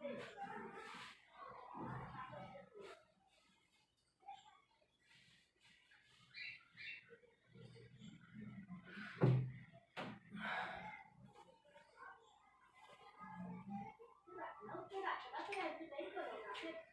Grazie, grazie, grazie, grazie,